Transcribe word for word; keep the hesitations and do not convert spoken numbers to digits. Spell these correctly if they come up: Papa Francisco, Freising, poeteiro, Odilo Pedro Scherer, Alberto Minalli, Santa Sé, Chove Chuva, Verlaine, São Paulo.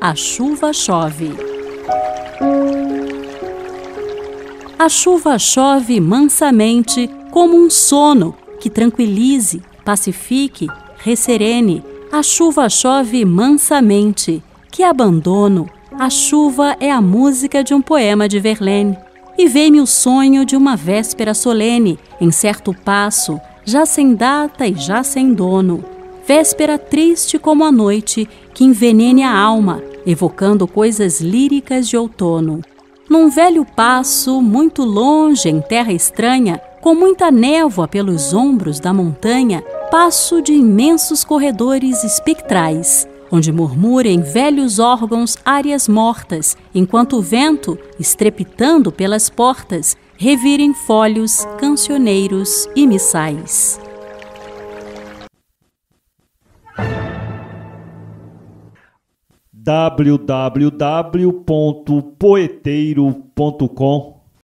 A chuva chove. A chuva chove mansamente, como um sono que tranquilize, pacifique, resserene. A chuva chove mansamente. Que abandono! A chuva é a música de um poema de Verlaine. E vem-me o sonho de uma véspera solene, em certo passo, já sem data e já sem dono. Véspera triste como a noite, que envenene a alma, evocando coisas líricas de outono. Num velho passo, muito longe, em terra estranha, com muita névoa pelos ombros da montanha, passo de imensos corredores espectrais, onde murmura em velhos órgãos áreas mortas, enquanto o vento, estrepitando pelas portas, revira em folhos, cancioneiros e missais. w w w ponto poeteiro ponto com